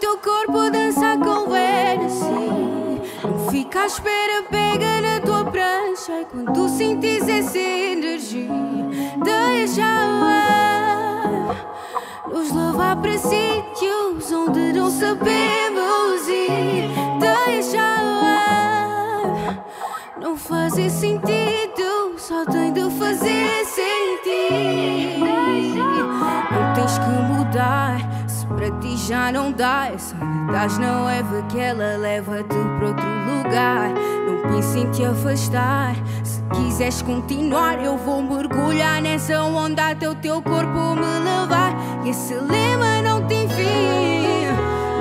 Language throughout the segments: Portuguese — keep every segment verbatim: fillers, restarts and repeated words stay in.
teu corpo dança com Hennessy. Não fica à espera, pega na tua prancha. E quando sentires essa energia, deixa-a nos levar para sítios onde não sabemos ir. Deixa-a não fazer sentido, só tem de fazer sentido. Não tens que mudar, para ti já não dá. Essa unidade não é daquela, leva-te para outro lugar. Não pense em te afastar, se quiseres continuar eu vou mergulhar nessa onda até o teu corpo me levar. E esse lema não tem fim,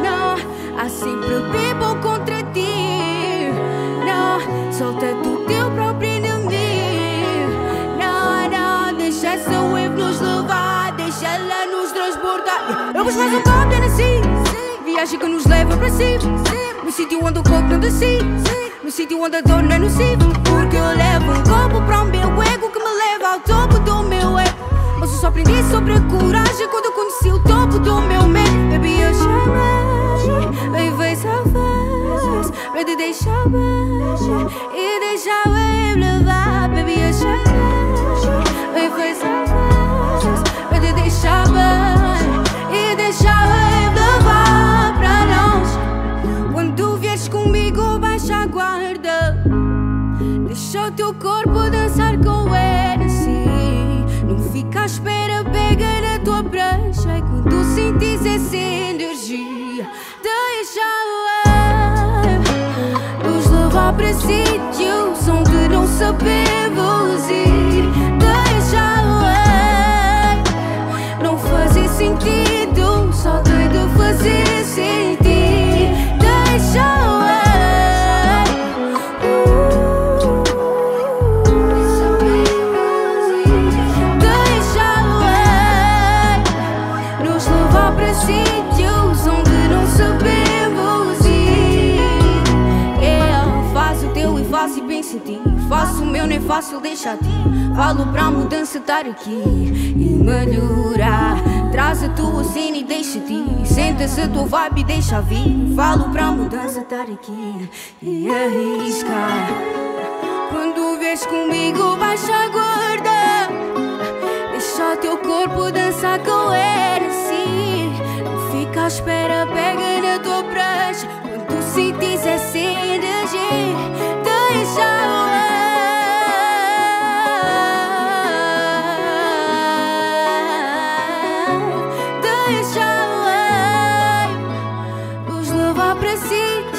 não. Há sempre people contra ti, não. Solta-te o teu próprio inimigo, não, não. Deixa essa wave nos levar, deixa-la nos transbordar. Eu vou mais um copo de Hennessy, viagem que nos leva para cima. No sítio onde o corpo não decide, no sítio onde a dor não é nociva. Porque eu levo um copo para o meu ego que me leva ao topo do meu ego. Mas eu só aprendi sobre a coragem quando eu conheci o topo do meu medo. Baby, eu chamei, bem vem salvar, para te deixar bem e deixar eu levar. Baby, eu chamei, bem vem salvar, para te deixar bem. Deixa o teu corpo dançar com Hennessy. Não fica à espera, pega na tua prancha. E quando sentires essa energia, deixa-a nos levar para sítios onde não sabemos ir. Deixa-a não fazer sentido, só tem de fazer sentir. Deixa-a para sítios onde não sabemos ir. É, faz o teu e faz e pensa em ti. Faço o meu, não é fácil, deixa a ti. Falo para a mudança estar aqui e melhorar. Traz a tua cena e deixa-te. Senta-se a tua vibe e deixa vir. Falo para a mudança estar aqui e arriscar. Quando vês comigo baixa a guarda, deixa o teu corpo dançar com Hennessy. Fica à espera, pega na tua prancha. Quando tu sentires essa energia, deixa-a, deixa-a nos levar para si.